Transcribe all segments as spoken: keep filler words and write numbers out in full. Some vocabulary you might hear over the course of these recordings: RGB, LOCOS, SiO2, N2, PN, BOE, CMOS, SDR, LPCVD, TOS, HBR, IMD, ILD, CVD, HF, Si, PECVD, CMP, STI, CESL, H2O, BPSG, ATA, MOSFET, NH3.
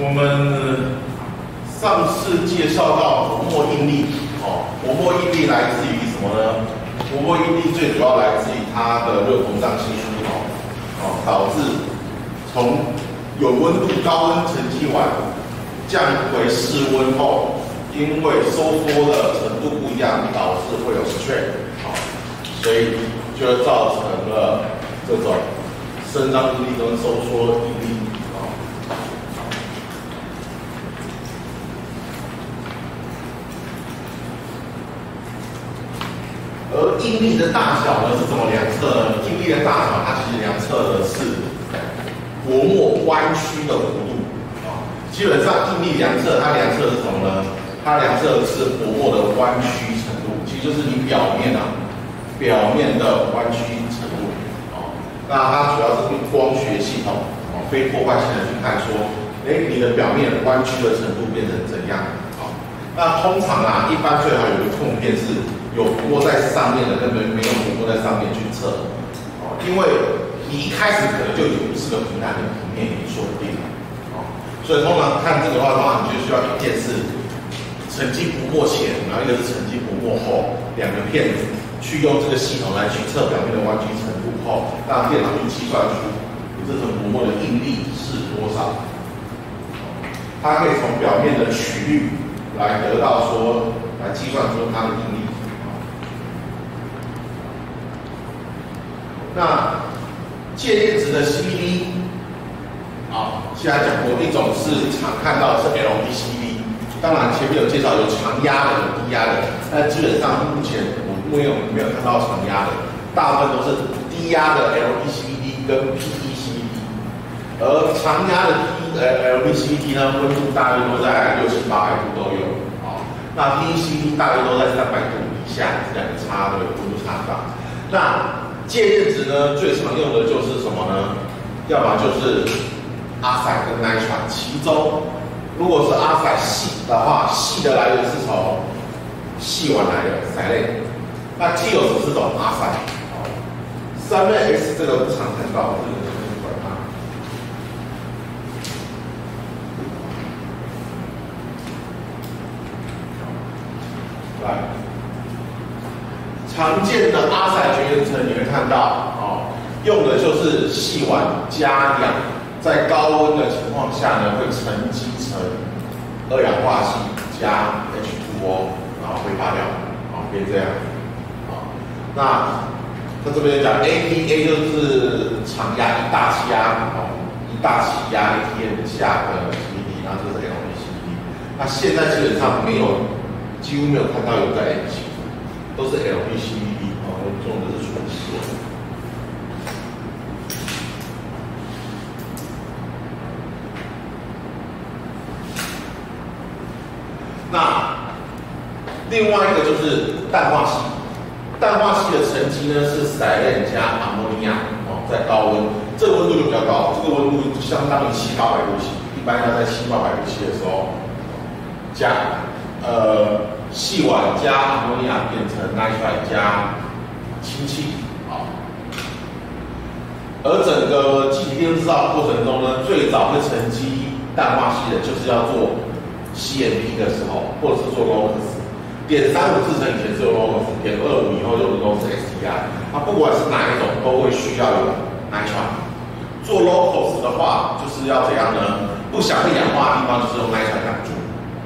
我们上次介绍到薄膜应力，哦，薄膜应力来自于什么呢？薄膜应力最主要来自于它的热膨胀系数，哦，哦，导致从有温度高温沉积完降回室温后，因为收缩的程度不一样，导致会有 strain， 哦，所以就造成了这种伸张应力跟收缩应力。 而应力的大小呢是怎么量测呢？应力的大小，它其实量测的是薄膜弯曲的弧度啊。基本上应力量测，它量测的是什么呢？它量测的是薄膜的弯曲程度，其实就是你表面啊，表面的弯曲程度啊。那它主要是用光学系统啊，非破坏性的去看说，哎，你的表面弯曲的程度变成怎样啊？那通常啊，一般最好有个控片是。 有薄膜在上面的跟没有薄膜在上面去测，哦，因为你一开始可能就已经不是个平坦的平面，你说不定，哦，所以通常看这个的话，通常你就需要一件是沉积薄膜前，然后一个是沉积薄膜后，两个片子去用这个系统来去测表面的弯曲程度后，让电脑去计算出你这层薄膜的应力是多少，它可以从表面的曲率来得到说，来计算出它的应力。 那介电子的 C V D， 好，现在讲过一种是常看到的是 L P C V D， 当然前面有介绍有常压的、有低压的，但基本上目前我没有没有看到常压的，大部分都是低压的 L P C V D 跟 P E C V D， 而常压的 P 呃 L P C V D 呢，温度大约都在六七八百度都有，啊，那 P E C V D 大约都在三百度以下，这两个差的温度差大，那。 介电子呢，最常用的就是什么呢？要么就是阿塞跟奈川，其中如果是阿塞系的话，系的来源是从细烷来的塞类，那 T O S 是种阿塞，三类 S 这个不常看到，这个不管它。来。 常见的阿塞绝缘层，你会看到哦，用的就是细烷加氧，在高温的情况下呢，会沉积成二氧化系加 H 二 O， 然后挥发掉，啊、哦，变这样，啊、哦，那他这边讲 A P A 就是常压一大气压，哦，一大气压 A T M 下的 C V D， 然后这是 L P C V D， 那现在基本上没有，几乎没有看到有在 L P C V D。 都是 L P C V D 哦，我做的是纯细。那另外一个就是氮化系，氮化系的沉积呢是silane加阿莫尼亚哦，在高温，这个温度就比较高，这个温度相当于七八百度 C， 一般要在七八百度 C 的时候加呃。 细烷加阿莫尼亚变成氖氖加氢气，啊。而整个气体电路制造过程中呢，最早会沉积氮化系的，就是要做 C M P 的时候，或者是做 LOCOS。点三五制成以前是 LOCOS， 点二五以后就都是 S T I。它不管是哪一种，都会需要有氖氖。做 LOCOS 的话，就是要怎样呢？不想被氧化的地方，就是用氖氖挡住。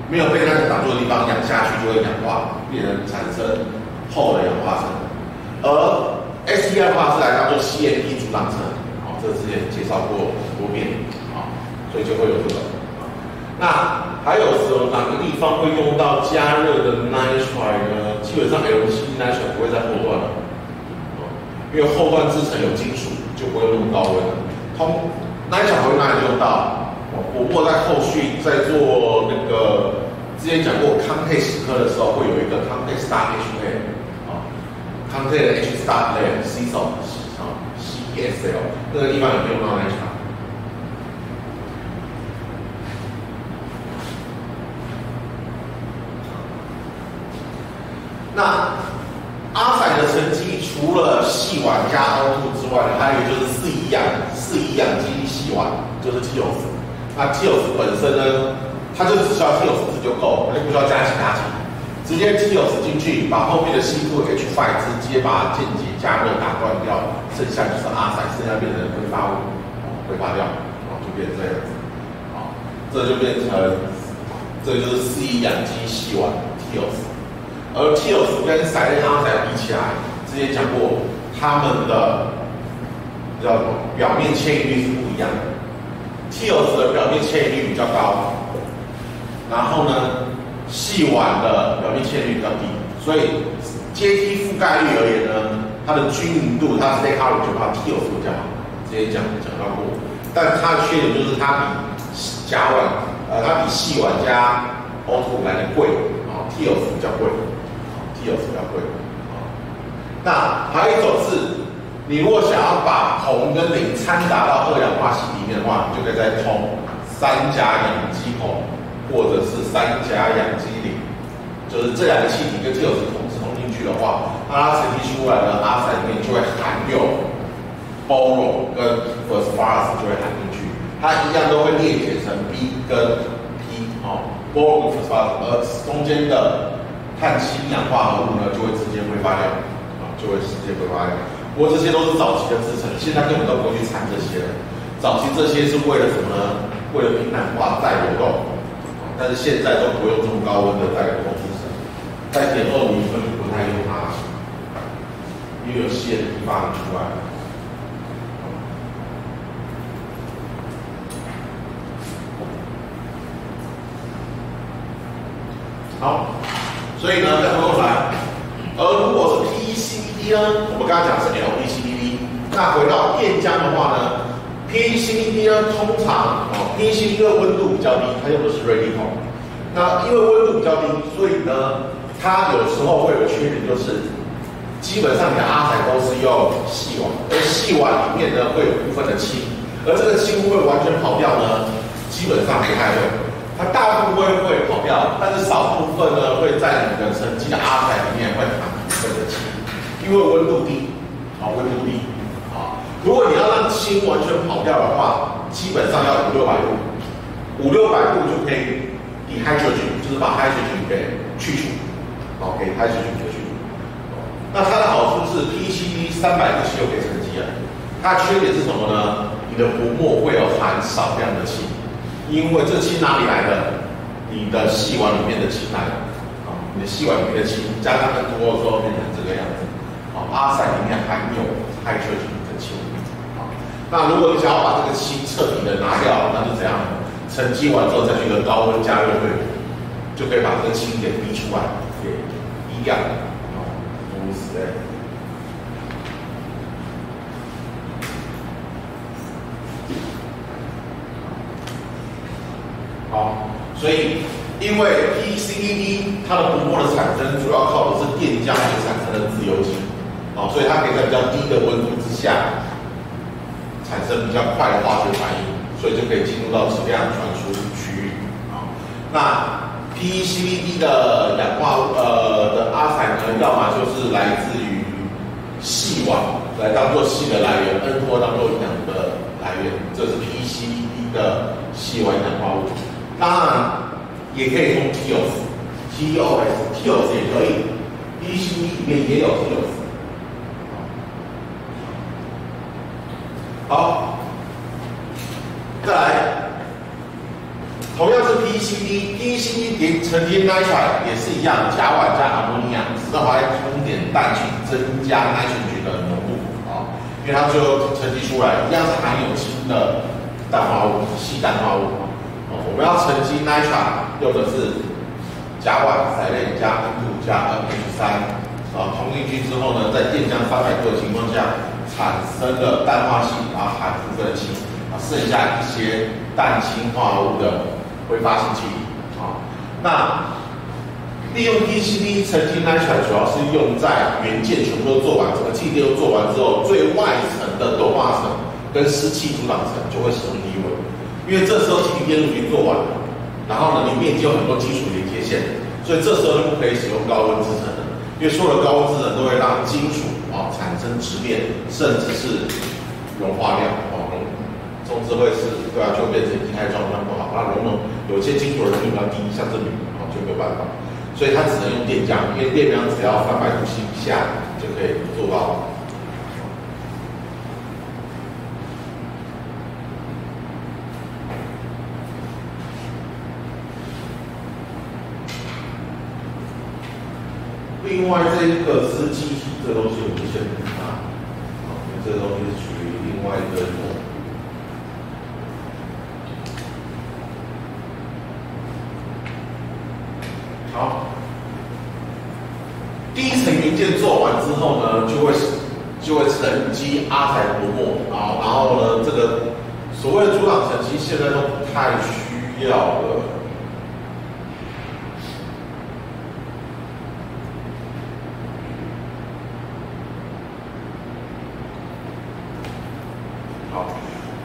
没有被那个挡住的地方，氧下去就会氧化，变成产生后的氧化层。而 S D R 化是来当做 C M P 阻挡层，好、哦，这之前介绍过很多遍，好、哦，所以就会有这个。哦、那还有什么哪个地方会用到加热的 nitride 呢？基本上 L P C V D nitride 不会在后段了、哦，因为后段制成有金属，就不会那么高温了。通 nitride 会哪里用到？ 我不过在后续在做那个之前讲过 context 课的时候，会有一个 context star H A 啊 ，context H star layer C E S L 啊 ，C E S L 那个地方有没有用到 H 卡？那阿塞的沉积除了细烷加 O 二 之外，还有就是四乙氧四乙氧基细烷，就是 T O S。那 T O S 本身呢，它就只需要 T O S 就够，它就不需要加其他基，直接 T O S 进去，把后面的吸附 H 五 直接把它间接加热打断掉，剩下就是 R 散，剩下变成挥发物，挥发掉，哦，就变成这样子，好，这就变成，这就是 Si 阳基细烷 T O S。 而 T O S 跟散热阿仔比起来，之前讲过，它们的叫什么表面迁移率是不一样的。T O S 的表面迁移率比较高，然后呢，细烷的表面迁移率比较低，所以阶梯覆盖率而言呢，它的均匀度，它 stay coverage 就靠 T O S 比较好。之前讲讲到过，但它的缺点就是它比甲烷，呃，它比细烷加 O 二 来的贵，啊 ，T O S 比较贵。 有比较贵，那还有一种是，你如果想要把铜跟磷掺杂到二氧化锡里面的话，你就可以再冲三加氧基铜，或者是三加氧基磷，就是这两个气体跟这有是同时冲进去的话，那它成立出来的阿塞里面就会含有 boron 跟 phosphorus 就会含进去，它一样都会裂解成 B 跟 P 哦 ，boron 跟 phosphorus， 而中间的 碳氢氧化合物呢，就会直接挥发掉，啊，就会直接挥发掉。不过这些都是早期的制成，现在根本都不会去掺这些了。早期这些是为了什么呢？为了平坦化再流动，但是现在都不用这么高温的再流动制成。在点二五分不太用它，因为有线地方出来。好。 所以呢，再回来，而如果是 P E C V D 呢，我们刚才讲是 L P C V D。那回到电浆的话呢 ，P E C V D 呢，通常哦 ，P E C V D 的温度比较低，它用的是锐利铜。那因为温度比较低，所以呢，它有时候会有缺点，就是基本上你的阿彩都是用细烷，而细烷里面呢会有部分的氢，而这个氢会完全跑掉呢，基本上不太会。 它大部分会跑掉，但是少部分呢会在你的沉积的阿塞里面会含部分的氢，因为温度低，啊、哦、温度低，啊、哦、如果你要让氢完全跑掉的话，基本上要五六百度，五六百度就可以 dehydrogen， 就是把 hydrogen 给去除，哦给 hydrogen 去除。那它的好处是 P E C V D 三百度是有给沉积的，它缺点是什么呢？你的薄膜会有含少量的氢。 因为这氢哪里来的？你的细烷里面的氢来的，啊，你的细烷里面的氢加上更多之后变成这个样子，好，阿塞里面含有hydrogen的氢，好，那如果你想要把这个氢彻底的拿掉，那就怎样？沉积完之后再去一个高温加热对比，就可以把这个氢给逼出来，也一样，啊，如此类。 好，所以因为 P E C V D 它的薄膜的产生主要靠的是电浆所产生的自由基，哦，所以它可以在比较低的温度之下产生比较快的化学反应，所以就可以进入到质量传输区域。啊、哦，那 P E C V D 的氧化物呃的阿彩呢，要么就是来自于细烷来当做硒的来源 ，N 二 当做氧的来源，这是 P E C V D 的细烷氧化物。 当然也可以用 T O S，T O S，T O S 也可以 ，P E C V D 里面也有 T O S。好，再来，同样是 P E C V D，P E C V D 连沉积 nitride 也是一样，甲烷加阿莫尼亚，只是拿来通点氮去增加 nitrogen 的浓度啊，因为它最后沉积出来一样是含有氢的氮化物，硒氮化物。 我们要沉积 nitride 用的是甲烷、硒类加 N 二 加 N H 三， 啊，通进去之后呢，在电浆三百度的情况下，产生了氮化氢，然后含部分的氢，啊，剩下一些氮氢化合物的挥发性气体，啊，那利用 P E C V D 沉积 nitride 主要是用在元件全部都做完，整个气体都做完之后，最外层的氡化层跟湿气阻挡层就会使用低温。 因为这时候气体电路已经做完了，然后呢，里面已经有很多基础连接线，所以这时候就不可以使用高温制成了。因为所有的高温制成都会让金属啊、哦、产生质变，甚至是融化掉哦，甚至会是对啊，就变成液态状状况。有些金属的浓度比较低，像这里哦就没有办法，所以它只能用电浆，因为电浆只要三百度 C 以下就可以做到。 另外，这一个是机体，这个东西我们先不看，好，因为这个东西是属于另外一个模。好，第一层元件做完之后呢，就会就会沉积阿彩薄膜，好，然后呢，这个所谓的阻挡层其实现在都不太需要了。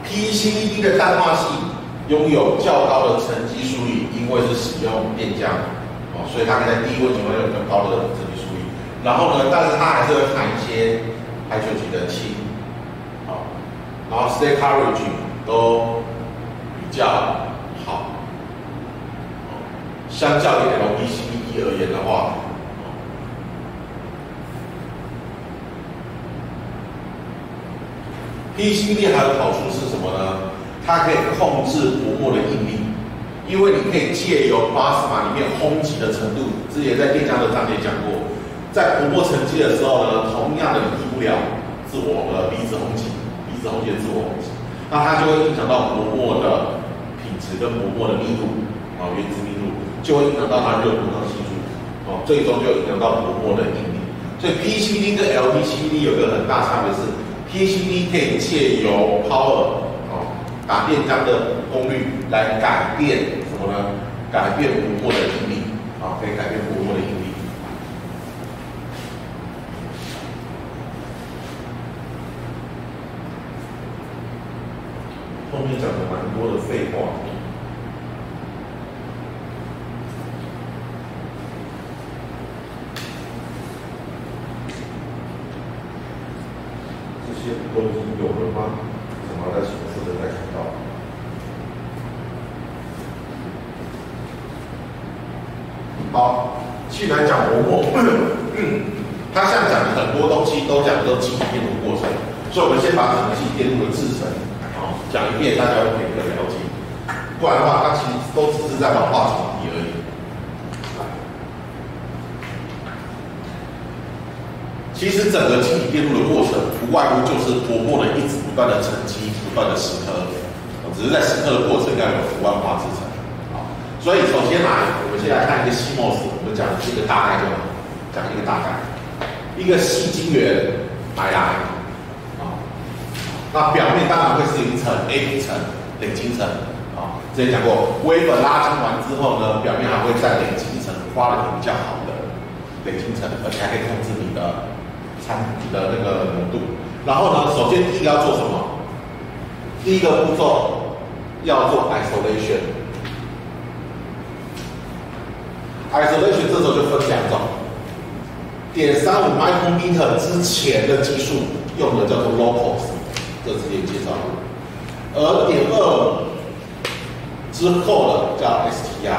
P E C V D 的氮化系拥有较高的沉积速率，因为是使用电浆哦，所以它可以在低温情况下有更高的沉积速率。然后呢，但是它还是会含一些排水体的氢，好、哦，然后 state coverage 都比较好。哦、相较于 L P C V D 而言的话。 P E C V D 还有好处是什么呢？它可以控制薄膜的应力，因为你可以借由 plasma 里面轰击的程度。之前在电浆的章节讲过，在薄膜沉积的时候呢，同样的你避不了自我的离子轰击，离子轰击的自我轰击，那它就会影响到薄膜的品质跟薄膜的密度啊，原子密度就会影响到它热膨胀系数，哦、啊，最终就影响到薄膜的应力。所以 P E C V D 跟 L P C V D 有个很大差别是。 P E C V D 可以借由 power 哦打电浆的功率来改变什么呢？改变薄膜的应力啊、哦，可以改变薄膜的应力。后面讲了蛮多的废话。 都已经有了吗？怎么在什么时候才看到？好，既然讲薄膜，他现在讲的很多东西都讲的都机体电路过程，所以我们先把整个机体电路的制成好讲一遍，大家会比较了解。不然的话，它其实都只是在玩化学。 其实整个机体电路的过程，不外乎就是薄膜的一直不断的沉积，不断的蚀刻，只是在蚀刻的过程要有图案化制成。好，所以首先来，我们先来看一个 C M O S， 我们讲的是一个大概就好，讲一个大概，一个细晶圆买来，啊，那表面当然会是一层 A P 层、累积层，啊，之前讲过 ，wafer 拉筋完之后呢，表面还会再累积一层花了比较好的累积层，而且还可以控制你的。 产品的那个浓度，然后呢，首先第一个要做什么？第一个步骤要做 isolation。isolation 这时候就分两种，点三五 micrometer 之前的技术用的叫做 LOCOS， 这之前介绍过，而点二五之后的叫 S T I。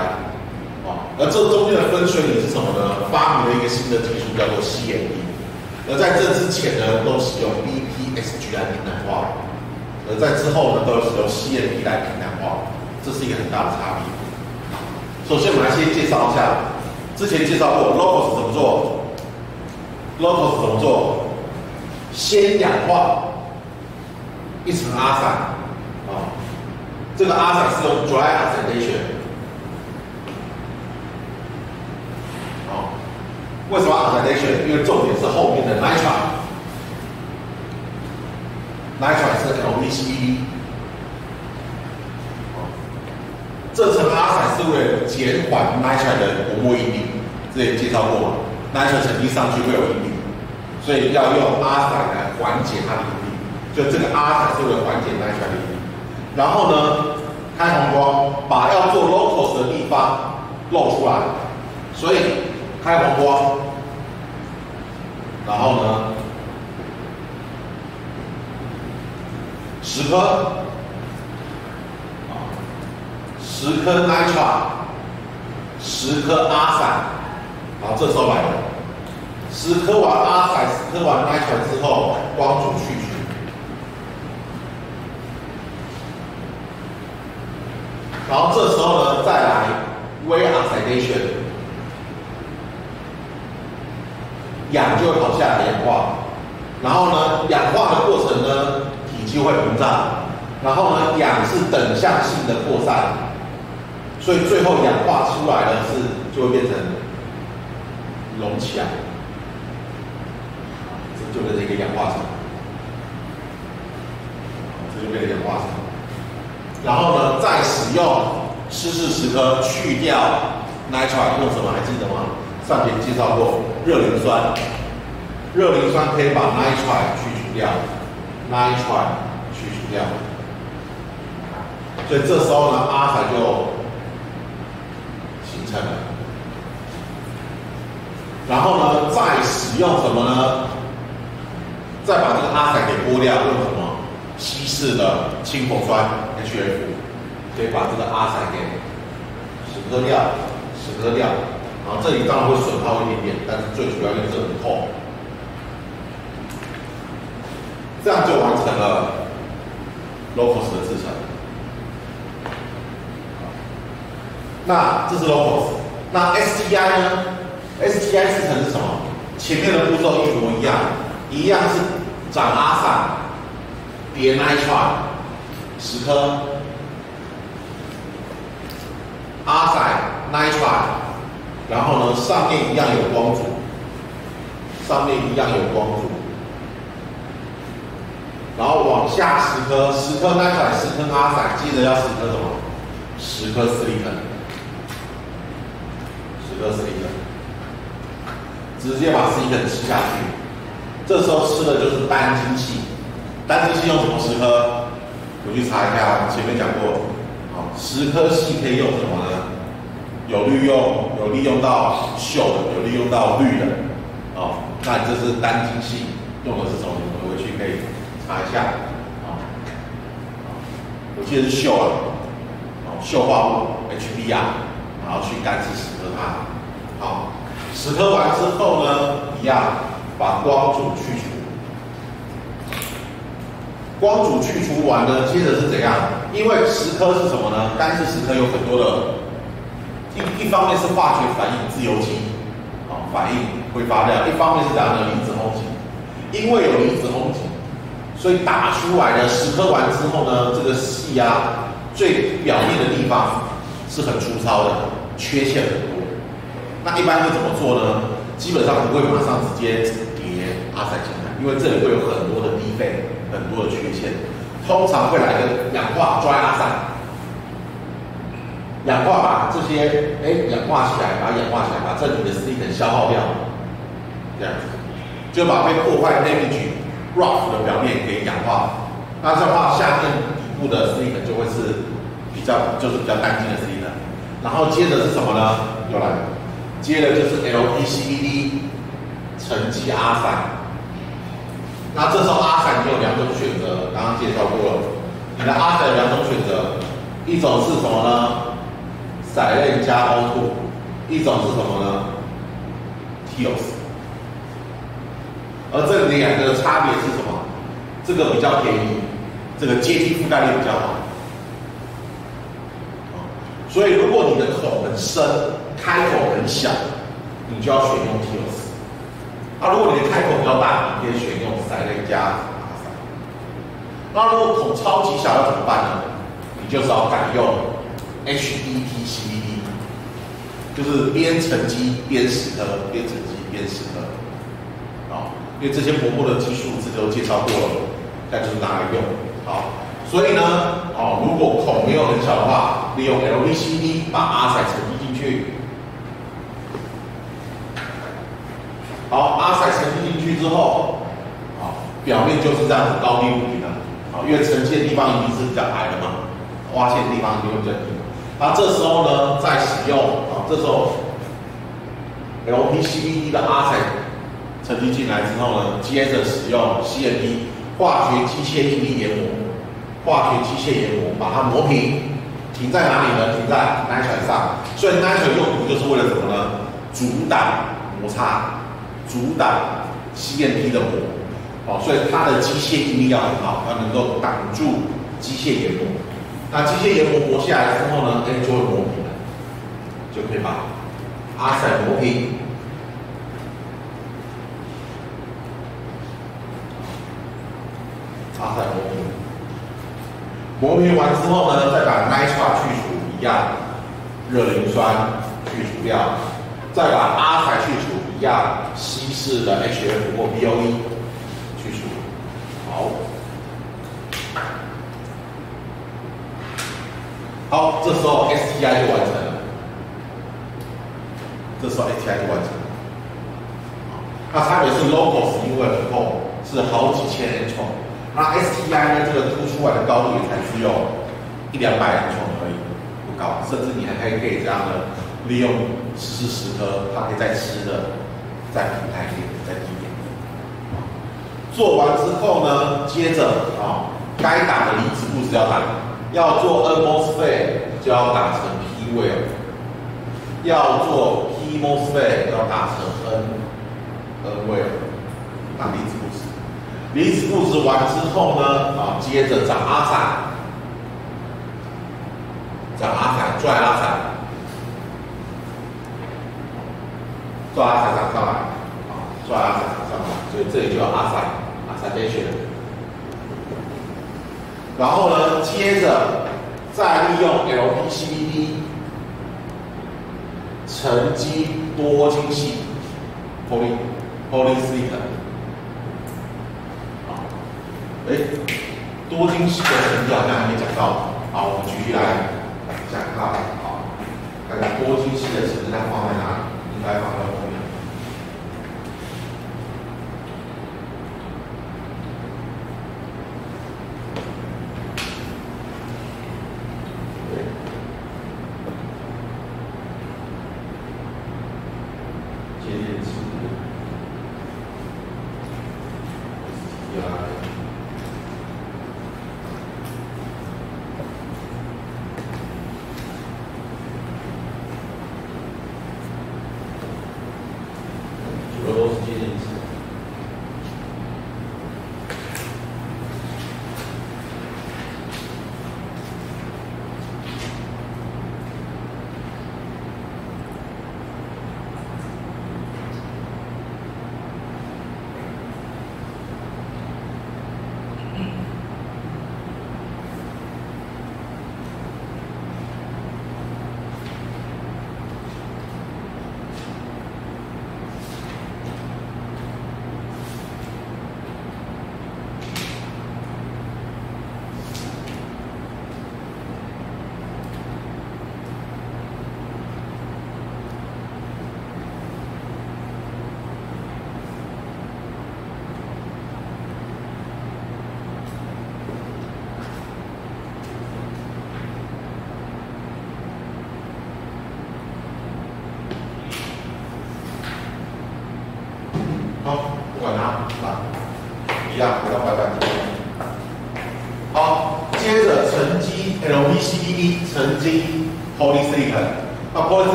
啊，而这中间的分水岭是什么呢？发明了一个新的技术叫做 C M P。 而在这之前呢，都使用 B P S G 来平坦化；而在之后呢，都使用 C M P 来平坦化，这是一个很大的差别。首先，我们来先介绍一下，之前介绍过 LOCOS 怎么做 ，LOCOS 怎么做？先氧化一层阿散啊，这个阿散是用 dry oxidation。哦。 为什么 oxidation？ 因为重点是后面的 nitride，nitride 是 L P C V D。这层阿彩是为了减缓 nitride 的薄膜应力，之前介绍过嘛 ，nitride 沉积上去会有应力，所以要用阿彩来缓解它的应力。就这个阿彩是为了缓解 nitride 的应力。然后呢，开红光，把要做 locus 的地方露出来，所以。 开黄光，然后呢，蚀刻，啊，蚀十颗 nitron， 十颗阿散，好，这时候来了，十颗完阿散，十颗完 nitron 之后，光阻去除。 然后这时候呢，再来 微 oxidation， 氧就会跑下来氧化，然后呢，氧化的过程呢，体积会膨胀，然后呢，氧是等向性的扩散，所以最后氧化出来的是就会变成隆起来，这就变成一个氧化层，这就变成氧化层。 然后呢，再使用湿式蚀刻去掉 nitron 用什么还记得吗？上节介绍过热磷酸，热磷酸可以把 nitron 去除掉 ，nitron 去除掉。所以这时候呢，阿萨就形成了。然后呢，再使用什么呢？再把这个阿萨给剥掉，用什么？ 稀释的氢氟酸 H F， 可以把这个阿散给蚀刻掉，蚀刻掉。然后这里当然会损耗一点点，但是最主要就是这个扣，这样就完成了 LOCOS 的制成。那这是 LOCOS， 那 S T I 呢 ？S T I 制成是什么？前面的步骤一模一样，一样是长阿散。 叠 nitron 十颗，阿仔 nitron， 然后呢上面一样有光阻，上面一样有光阻，然后往下十颗，十颗 nitron， 十颗阿仔，记得要十颗什么？十颗 silicon， 十颗 silicon， 直接把 silicon 吃下去，这时候吃的就是单晶系。 单晶系用什么蚀刻？我去查一下，前面讲过。好，蚀刻系可以用什么呢？有利用，有利用到溴的，有利用到氯的。哦，那这是单晶系用的是什么？你们回去可以查一下。哦，我记得是溴啊，哦，溴化物 H B R， 然后去干式蚀刻它。好，蚀刻完之后呢，一样把光阻去除。 光阻去除完呢，接着是怎样？因为蚀刻是什么呢？干式蚀刻有很多的，一一方面是化学反应自由基，啊、哦、反应挥发量；一方面是怎样的离子轰击？因为有离子轰击，所以打出来的蚀刻完之后呢，这个系啊最表面的地方是很粗糙的，缺陷很多。那一般会怎么做呢？基本上不会马上直接叠阿散进来，因为这里会有很多的低废。 很多的缺陷，通常会来个氧化 dry 阿散，氧化把这些哎氧化起来，把它氧化起来，把这里的 silicon 消耗掉，这样子就把被破坏的 damage rough 的表面给氧化。那这样的话，下面底部的 silicon 就会是比较就是比较干净的 silicon。然后接着是什么呢？又来，接着就是 L P C V D 沉积阿散。 那这时候阿散有两种选择，刚刚介绍过了。你的阿散有两种选择，一种是什么呢？散类加 O 二，一种是什么呢 ？T O S。而这两个的差别是什么？这个比较便宜，这个阶梯覆盖率比较好。所以如果你的孔很深，开口很小，你就要选用 T O S。 那、啊、如果你的开口比较大，你可以选用散类加阿散。那如果孔超级小要怎么办呢？你就是要改用 H D T C V D， 就是边沉积边蚀刻，边沉积边蚀刻。好，因为这些薄膜的技术我之前都介绍过了，那就是拿来用。好，所以呢，哦，如果孔没有很小的话，利用 L P C V D 把阿散沉积进去。 好，阿散沉积进去之后，好，表面就是这样子高低不平的，好，因为沉积的地方一定是比较矮的嘛，挖陷的地方就会比较低。那这时候呢，再使用啊，这时候 L P C V D 的阿散沉积进来之后呢，接着使用 C M P 化学机械应力研磨，化学机械研磨把它磨平，停在哪里呢？停在 nitride 上。所以 nitride 用途就是为了什么呢？阻挡摩擦，阻挡 C M P 的膜。哦，所以它的机械应力要很好，要能够挡住机械研磨。那机械研磨磨下来之后呢，哎，就会磨平了，就可以把阿塞磨平。 阿塞磨平，磨平完之后呢，再把 nitride 去除一样，热磷酸去除掉，再把阿塞去除一样，稀释的 H F 或 B O E 去除。好，好，这时候 S T I 就完成了，这时候 S T I 就完成了。那差别是 LOCOS 因为很厚，是好几千 N 重。 那 S T I 呢？这个凸出来的高度也才只有一两百英寸而已，不高。甚至你还可以这样的利用十十颗，它可以再吃的再平台一点，再低一点。做完之后呢，接着啊、哦，该打的离子布置要打，要做 N MOSFET 就要打成 P well， 要做 P MOSFET 要打成 N N well， 打离子布置。 离子布置完之后呢，啊，接着长阿散，长阿散，拽阿散，拽阿散长上来，啊，拽阿散长上来，所以这里就有阿散，阿散连续。然后呢，接着再利用 L P C V D 沉积多晶系 poly polysilicon。 哎，多晶系的沉积好像还没讲到，好，我们继续来讲到，好，看看多晶系的沉积它放在哪里？应该放在后面。对，接近是，呀。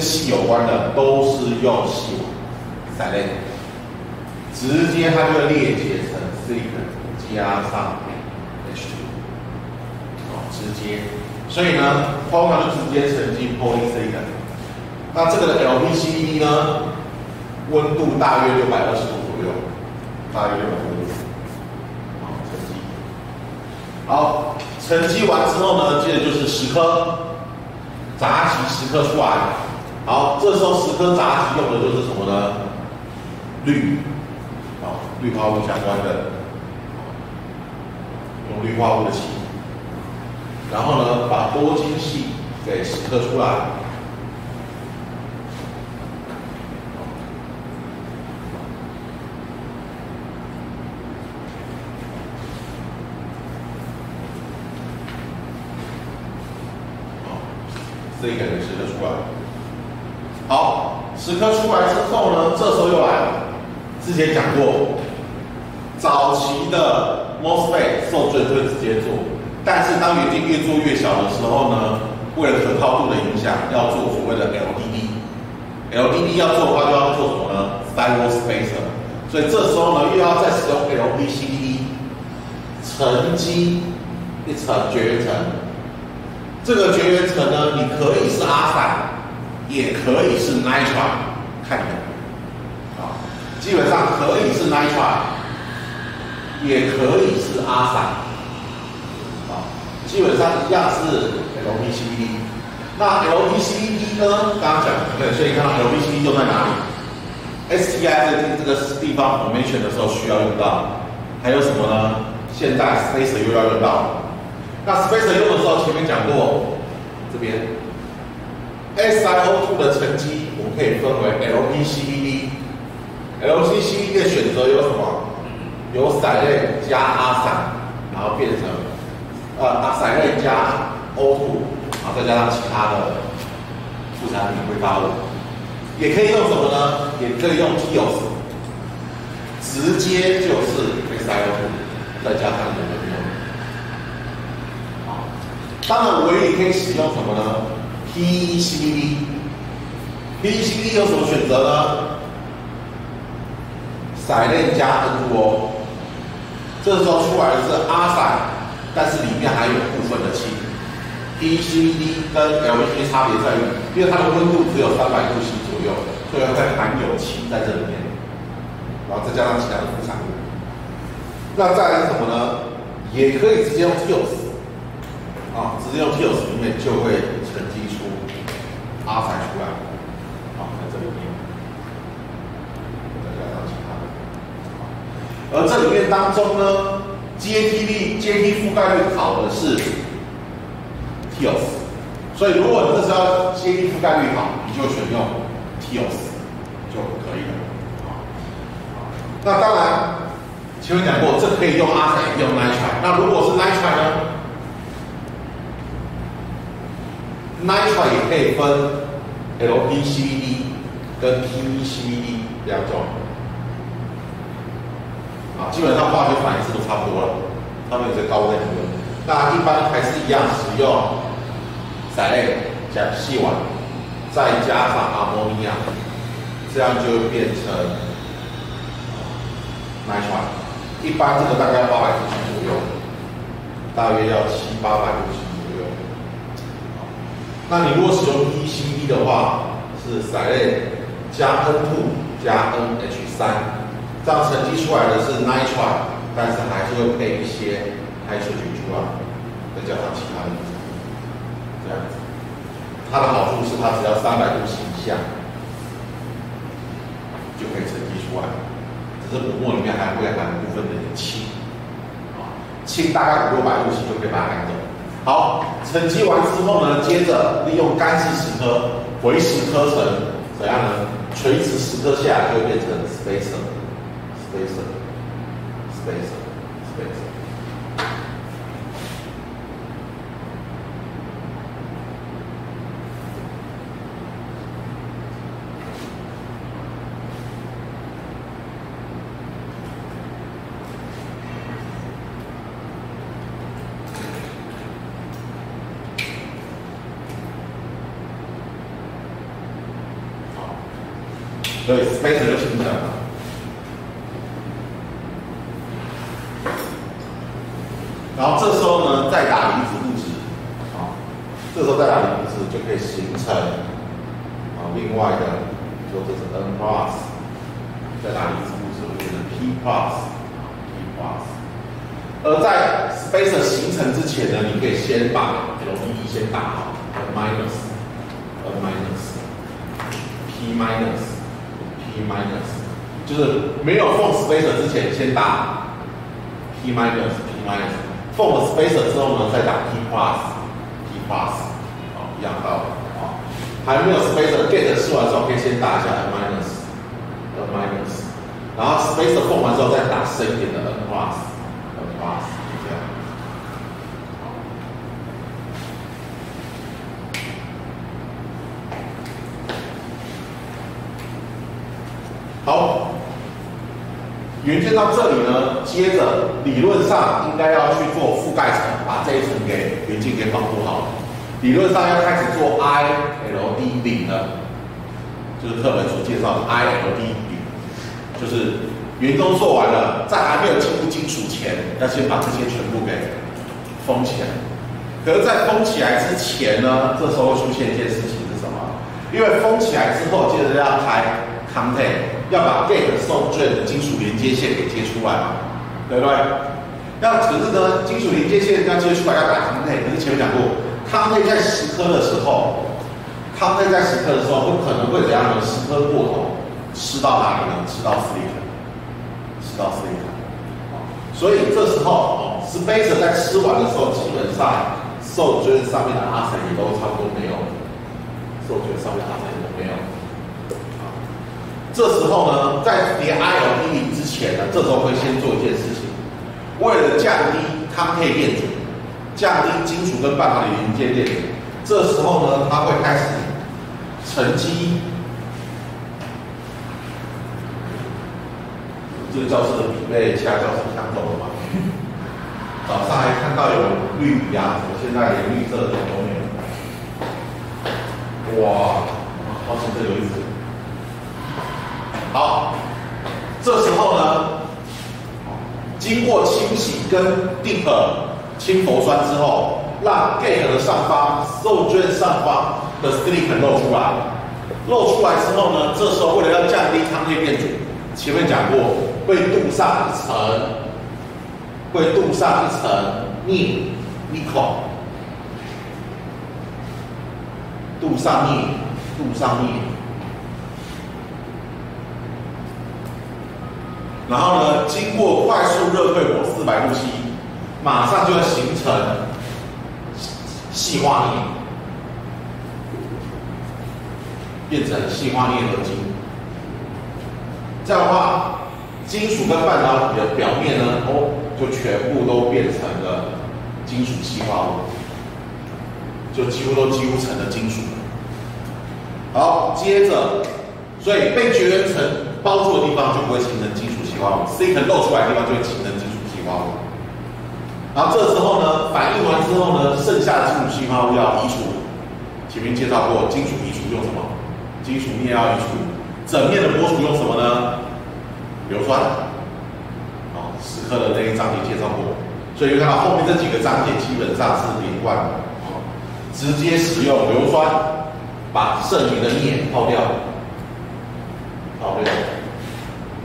系有关的都是用系散类，直接它就裂解成 silicon 加上 H 二， 哦，直接，所以呢，通常就直接沉积 polysilicon。那这个的 L P C V D 呢，温度大约六百二十度左右，大约六百二十度，好，沉积。好，沉积完之后呢，接着就是十颗，杂齐十颗出来。 好，这时候十颗杂极用的就是什么呢？氯，啊，氯化物相关的，用氯化物的气。然后呢，把多晶系给十颗出来。好，这一个也十颗出来。 好，十颗出来之后呢，这时候又来了。之前讲过，早期的 MOSFET 受罪会直接做但是当元件越做越小的时候呢，为了可靠度的影响，要做所谓的 L D D，L D D 要做的话就要做什么呢 ？S I O spacer， 所以这时候呢，又要再使用 L P C V D 沉积一层绝缘层。这个绝缘层呢，你可以是阿散，也可以是 nitron， 看你们啊，基本上可以是 nitron， 也可以是阿散。 基本上一样是 L P C V D， 那 L P C V D 呢？刚刚讲对，所以看到 L P C V D 用在哪里 ？S T I 这这个地方我们选的时候需要用到，还有什么呢？现在 spacer 又要用到。那 spacer 用的时候，前面讲过，这边 S I O 二 的沉积我们可以分为 L P C V D，L P C V D 的选择有什么？有散类加阿散，然后变成。 呃，阿散类加 O 二， 然后再加上其他的副产品挥发物，也可以用什么呢？也可以用 T O S， 直接就是 S I O 二 再加上我们的 T O S。好，当然我也可以使用什么呢 ？P E C V D，P E C V D 有什么选择呢？散类加 N 二 O， 这时候出来的是阿散。 但是里面还有部分的氢 ，P E C V D 跟 L P C V D 差别在于，因为它的温度只有三百度C左右，所以它在含有氢在这里面，然后再加上其他的副产物。那再来是什么呢？也可以直接用 T O S， 啊，直接用 T O S 里面就会沉积出阿散出来，啊，在这里面，再加上其他的。而这里面当中呢？ 阶梯率、阶梯覆盖率好的是 T O S， 所以如果你这时候阶梯覆盖率好，你就选用 T O S 就可以了。那当然，前面讲过，这可以用阿散，也用 nitron。那如果是 nitron 呢 ？nitron 也可以分 L P C V D 跟 P E C V D 两种。 基本上化学反应是都差不多了，它们有些高温的。那一般还是一样使用散类加细烷，再加上阿摩尼亚，这样就会变成 nitron。一般这个大概八百度C左右，大约要七八百度C左右。那你如果使用 P E C V D 的话，是散类加 N 二 加 N H 三。 这样沉积出来的是 nitron， 但是还是会配一些 nitrogen 出来，再加上其他的，这样子。它的好处是它只要三百度C以下就可以沉积出来，只是不过里面还会含部分的氢，氢大概五六百度C就可以把它含走。好，沉积完之后呢，接着利用干式蚀刻回蚀刻成怎样呢？垂直蚀刻下来就会变成 spacer。 spacer spacer spacer， 好，所以 spacer 就形成了。 然后这时候呢，再打离子物质，啊，这时候再打离子物质就可以形成啊另外的，就这是 N plus， 再打离子物质会变成 P plus， P plus。而在 spacer 形成之前呢，你可以先把 L P D 先打好 ，N minus， N minus，P minus，P minus， 就是没有放 spacer 之前先打 P minus，P minus。 放了 spacer 之后呢，再打 P plus，P plus， 好，一样道理啊。还没有 spacer get 试完之后，可以先打一下 N minus，N minus， 然后 spacer 放完之后再打深一点的 N plus，N plus， 这样。好，元件到这里呢，接着理论上应该要去做覆盖层吧。把这一层给元件给保护好。理论上要开始做 I L D 领了，就是课本所介绍的 I L D 领，就是员工做完了，在还没有进入金属前，要先把这些全部给封起来。可是，在封起来之前呢，这时候出现一件事情是什么？因为封起来之后，接着要开 contact， 要把 gate 受罪的金属连接线给接出来，对不对？那可是呢，金属连接线要接出来要打 contact， 可是前面讲过 ，contact 在蚀刻的时候 ，contact 在蚀刻的时候，不可能会怎样呢？蚀刻过头，吃到哪里呢？吃到 silicon， 吃到 silicon。所以这时候 spacer 在吃完的时候，基本上受罪上面的 arsen 也都差不多没有，受罪上面的 arsen 也都没有。 这时候呢，在叠 I L D 零之前呢，这时候会先做一件事情，为了降低 contact 电阻，降低金属跟半导体零件电阻，这时候呢，它会开始沉积，这个教室的比被其他教室抢走了嘛？早上还看到有绿笔啊，我现在连绿色的都没有。哇，好险这有一支。 好，这时候呢，经过清洗跟 dip 清氟酸之后，让 gate 的上方、受卷上方的 silicon 露出来。露出来之后呢，这时候为了要降低contact电阻，前面讲过会镀上一层，会镀上一层镍 nickel， 镀上镍，镀上镍。 然后呢，经过快速热退火四百度 C， 马上就要形成细化镍，变成细化镍合金。这样的话，金属跟半导体的表面呢，哦，就全部都变成了金属细化物，就几乎都几乎成了金属。好，接着，所以被绝缘层包住的地方就不会形成金属。 silicon 露出来的地方就会形成金属细化物，然后这时候呢，反应完之后呢，剩下的金属细化物要移除。前面介绍过，金属移除用什么？金属镍要移除，整面的模组用什么呢？硫酸。哦，蚀刻的那一章节介绍过，所以看到后面这几个章节基本上是连贯的。哦，直接使用硫酸把剩余的镍泡掉，泡掉，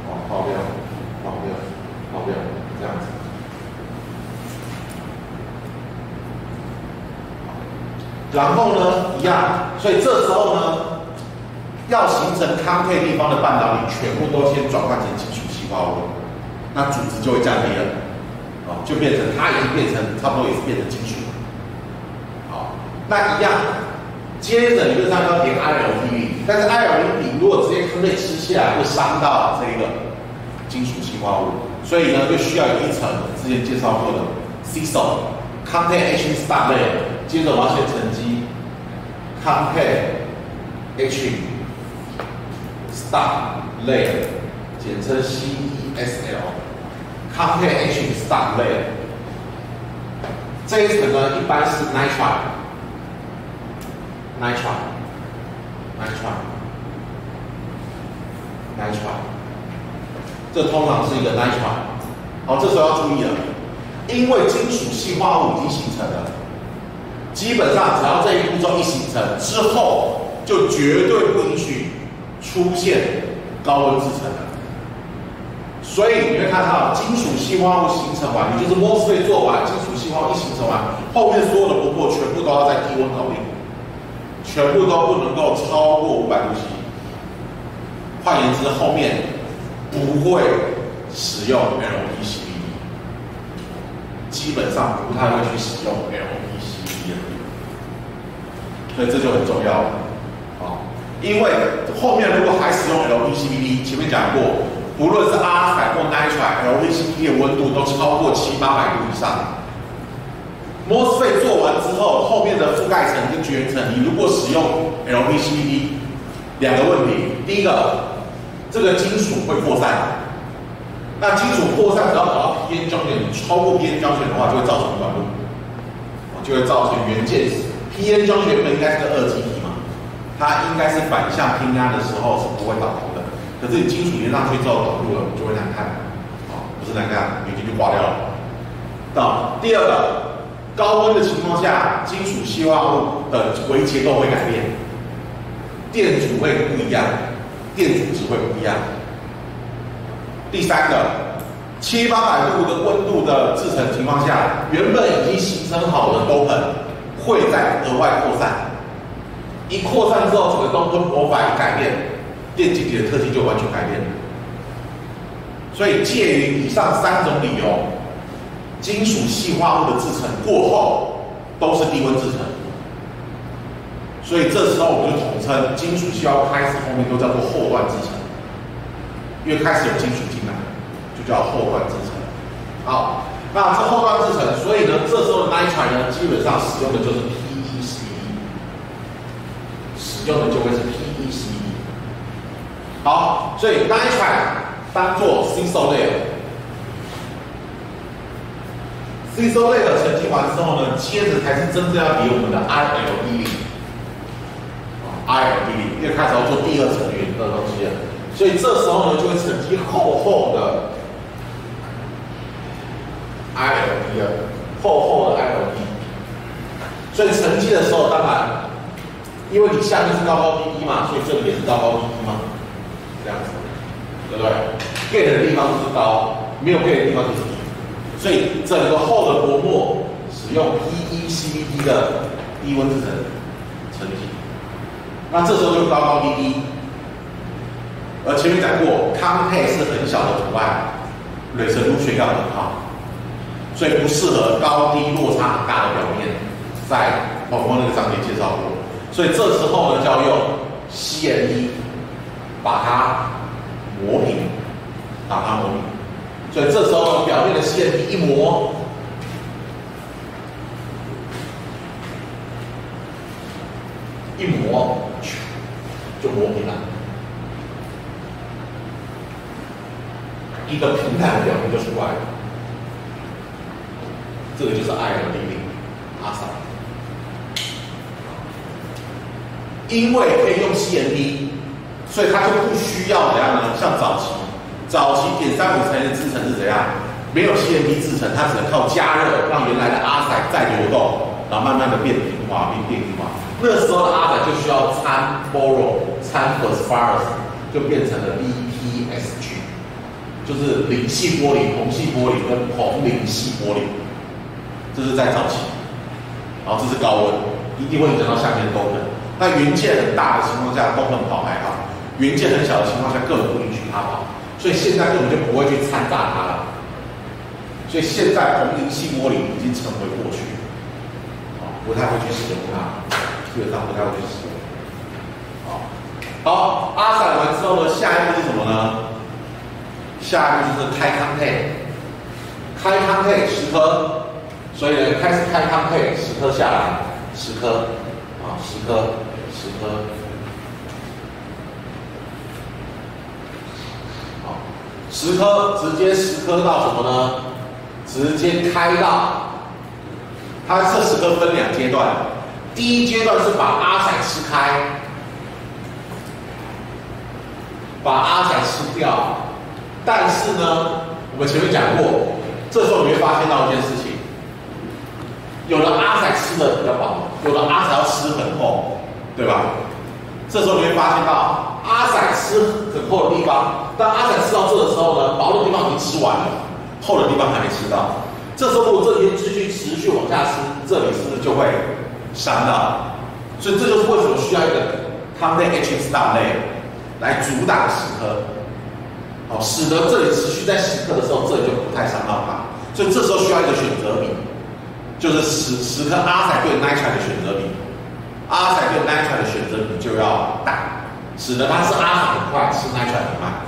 哦，泡掉。 这样子，然后呢，一样，所以这时候呢，要形成 contact 地方的半导体，全部都先转换成金属细化物，那组织就会降低了，哦，就变成它已经变成差不多也是变成金属，好，那一样，接着理论上要点 I L D， 但是 I L D 如果直接 contact 吃下来，会伤到这个金属细化物。 所以呢，就需要有一层之前介绍过的 C E S L contact H star layer， 接着我要先沉积 contact H star layer， 简称 C E S L contact H star layer。这一层呢，一般是 nitride nitride nitride nitride。 这通常是一个 nitride， 好，这时候要注意了，因为金属细化物已经形成了，基本上只要这一步骤一形成之后，就绝对不允许出现高温制成了。所以你会看到金属细化物形成完，也就是 MOSFET 做完，金属细化物一形成完，后面所有的不破全部都要在低温搞定，全部都不能够超过五百度 C。换言之，后面。 不会使用 L P C V D， 基本上不太会去使用 L P C V D， 所以这就很重要了啊！因为后面如果还使用 L P C V D， 前面讲过，不论是阿采或 nitride，L P C V D 的温度都超过七八百度以上。MOSFET 做完之后，后面的覆盖层跟绝缘层，你如果使用 L P C V D， 两个问题，第一个。 这个金属会扩散，那金属扩散只要跑到 P N junction， 超过 P N junction 的话，就会造成短路，就会造成元件 P N 装原本应该是个二极体嘛，它应该是反向拼压的时候是不会导流的，可是你金属粘上去之后导入了，就会难看，啊、哦，不是难看，元件就挂掉了。到第二个。 高温的情况下，金属硒化物的微结构会改变，电阻会不一样，电阻值会不一样。第三个，七八百度的温度的制成情况下，原本已经形成好的沟痕会再额外扩散，一扩散之后，整个温波法一改变，电晶体的特性就完全改变了。所以，介于以上三种理由。 金属细化物的制成过后都是低温制成，所以这时候我们就统称金属细化物开始后面都叫做后段制成，因为开始有金属进来，就叫后段制成。好，那这后段制成，所以呢，这时候的 nitride 呢，基本上使用的就是 P E C V D， 使用的就会是 P E C V D。好，所以 nitride 当做 C E S L 类。 C E S L 类的沉积完之后呢，接着才是真正要比我们的 I L D ，I L D 因为开始要做第二层云的东西了，所以这时候呢就会沉积厚厚的 I L D 了，厚厚的 I L D。所以沉积的时候，当然，因为你下面是高高低低嘛，所以这里也是高高低低嘛，这样子，对不对 ？get 的地方就是高，没有 get 的地方就是低。 所以整个厚的薄膜使用 P E C V D 的低温制成成品，那这时候就高高低低。而前面讲过，康配是很小的图案，蕊成入学要很好，所以不适合高低落差很大的表面。在某某那个章节介绍过，所以这时候呢就要用 C M P 把它磨平，把它磨平。 所以这时候表面的 C M P 一磨，一磨就磨平了，一个平坦的表面就出来了。这个就是 I L D 零， A T A。因为可以用 C M P， 所以它就不需要怎样呢？像早期。 早期点三五层的制程是怎样？没有 C M P 制程，它只能靠加热让原来的阿仔再流动，然后慢慢的变平滑，变平滑。那时候的阿仔就需要掺 boron、掺 phosphorus， 就变成了 B P S G， 就是磷系玻璃、硼系玻璃跟硼磷系玻璃。这是在早期，然后这是高温，一定会影响到下面的功能。那元件很大的情况下，功能跑还好；元件很小的情况下，根本不允许它跑。 所以现在根本就不会去掺杂它了。所以现在硼磷系玻璃已经成为过去，啊，不太会去使用它，基本上不太会去使用。好，好，阿散完之后呢，下一步是什么呢？下一步就是开康配，开康配十颗，所以呢开始开康配十颗下来，十颗，啊，十颗，十颗。 十颗直接十颗到什么呢？直接开到，它这十颗分两阶段，第一阶段是把阿仔撕开，把阿仔撕掉。但是呢，我们前面讲过，这时候你会发现到一件事情，有的阿仔撕的比较薄，有的阿仔要撕很厚，对吧？这时候你会发现到。 阿仔吃很厚的地方，当阿仔吃到这的时候呢，薄的地方已经吃完了，厚的地方还没吃到。这时候如果这边继续持续往下吃，这里是不是就会伤到？所以这就是为什么需要一个康类 H S 大类来阻挡蚀刻，好、哦，使得这里持续在蚀刻的时候，这里就不太伤到它。所以这时候需要一个选择比，就是蚀蚀刻阿仔对 nitride 的选择比，阿仔对 nitride 的选择比就要大。 使得它是阿很快，是 nitride 很慢，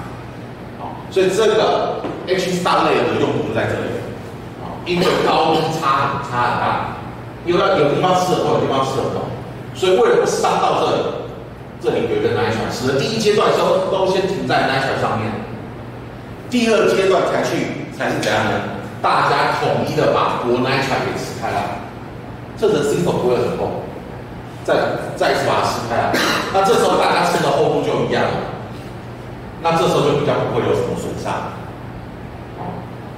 好，所以这个 H 三类的用途就在这里，啊，因为高温差很差很大，因为有地方吃很厚，有地方吃很厚，所以为了不伤到这里，这里有一个 nitride， 使得第一阶段时候都先停在 nitride 上面，第二阶段才去才是怎样呢？大家统一的把薄 nitride 给撕开来，这层 C 口不会有什么，再再把它撕开来，那这时候大家吃的厚度就一样了，那这时候就比较不会有什么损伤，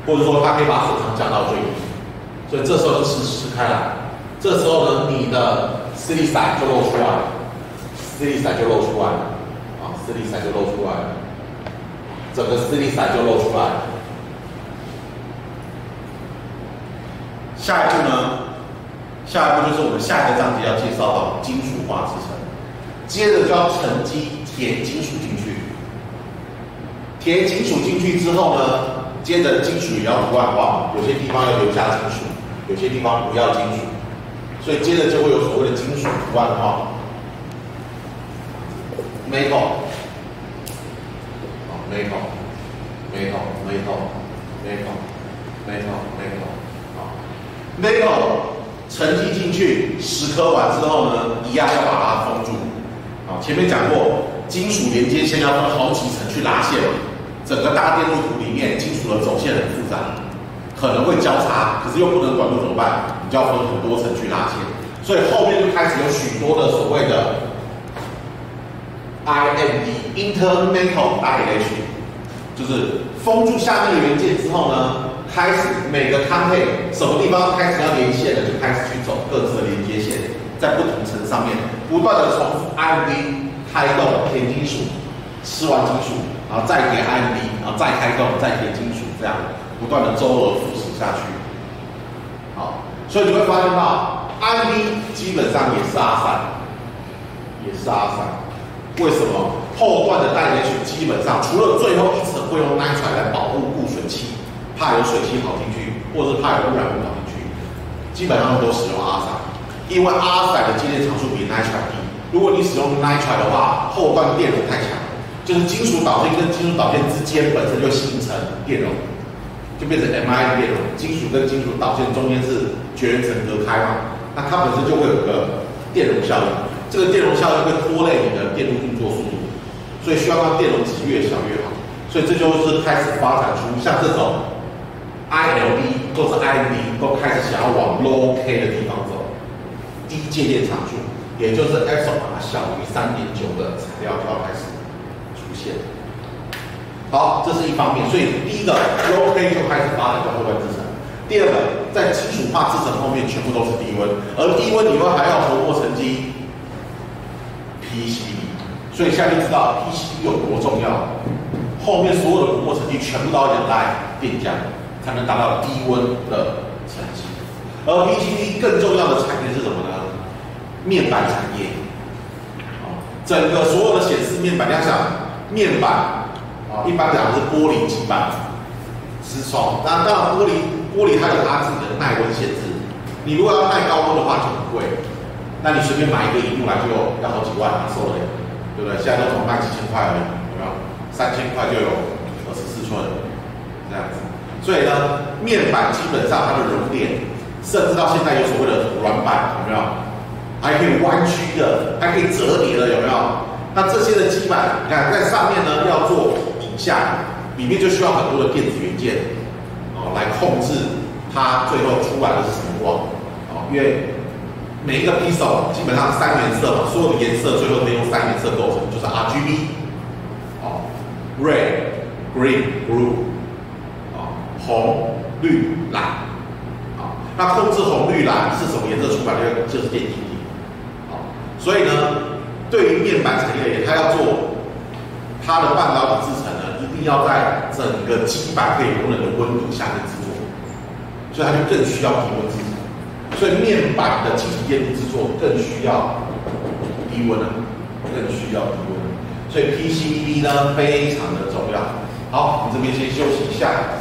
或者说它可以把损伤降到最低，所以这时候就撕撕开来，这时候呢你的私力伞就露出来了，私力伞就露出来了，啊，私力伞就露出来了，整个私力伞就露出来了。 下一步呢？下一步就是我们下一个章节要介绍到金属化制成，接着就要沉积填金属进去。填金属进去之后呢，接着金属也要图案化，有些地方要留下金属，有些地方不要金属，所以接着就会有所谓的金属图案化。metal， 哦 ，metal， metal， metal， metal， metal， metal。 metal 沉积进去十颗完之后呢，一样要把它封住。啊，前面讲过，金属连接线要分好几层去拉线，整个大电路图里面金属的走线很复杂，可能会交叉，可是又不能管路怎么办？你就要分很多层去拉线，所以后面就开始有许多的所谓的 I M D（Intermetal Dilation）， 就是封住下面的元件之后呢。 开始每个康配什么地方开始要连线了，就开始去走各自的连接线，在不同层上面不断的重复 I M D 开动填金属，吃完金属，然后再填 I M D， 然后再开动再填金属，这样不断的周而复始下去。好，所以你会发现到 I M D 基本上也是阿三，也是阿三。为什么后段的带连线基本上除了最后一层会用 N H 来保护固水器？ 怕有水汽跑进去，或者是怕有污染物跑进去，基本上都使用阿散，因为阿散的接电常数比 N H 低。如果你使用 N H 的话，后段电容太强，就是金属导线跟金属导线之间本身就形成电容，就变成 M I 电容。金属跟金属导线中间是绝缘层隔开嘛，那它本身就会有个电容效应，这个电容效应会拖累你的电路运作速度，所以需要让电容值越小越好。所以这就是开始发展出像这种。 I L D 或者 I M D 都开始想要往 low K 的地方走，低介电常数，也就是 epsilon 小于 三点九 的材料就要开始出现。好，这是一方面，所以第一个 low K 就开始发展到后段制程。第二个，在金属化制程后面全部都是低温，而低温以后还要突破沉积 P E C V D， 所以下面知道 P E C V D 有多重要，后面所有的突破沉积全部都要来电浆。 才能达到低温的成绩。而 P E C V D 更重要的产业是什么呢？面板产业。哦，整个所有的显示面板，你要想面板，啊、哦，一般讲是玻璃基板支撑。那当然，玻璃玻璃它有它自己的耐温限制。你如果要耐高温的话，就很贵。那你随便买一个荧幕来就要好几万，哪受得了？对不对？现在都从卖几千块而已，有没有？三千块就有二十四寸这样子。 所以呢，面板基本上它的熔点，甚至到现在有所谓的软板，有没有？还可以弯曲的，还可以折叠的，有没有？那这些的基板，你看在上面呢要做底下，里面就需要很多的电子元件，哦，来控制它最后出来的是什么光，哦，因为每一个 pixel 基本上三原色嘛，所有的颜色最后都用三原色构成，就是 R G B， 哦 ，red、green、blue。 红、绿、蓝，啊，那控制红、绿、蓝是什么颜色出来的？就是电晶体，啊，所以呢，对于面板产业，它要做它的半导体制程呢，一定要在整个基板可以容忍的温度下面制作，所以它就更需要低温制程。所以面板的晶体电路制作更需要低温啊，更需要低温。所以 P E C V D 呢非常的重要。好，我们这边先休息一下。